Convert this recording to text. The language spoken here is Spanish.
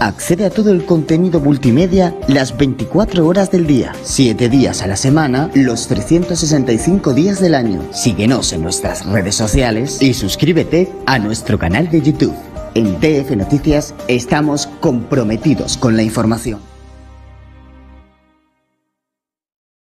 Accede a todo el contenido multimedia las 24 horas del día, 7 días a la semana, los 365 días del año. Síguenos en nuestras redes sociales y suscríbete a nuestro canal de YouTube. En TF Noticias estamos comprometidos con la información.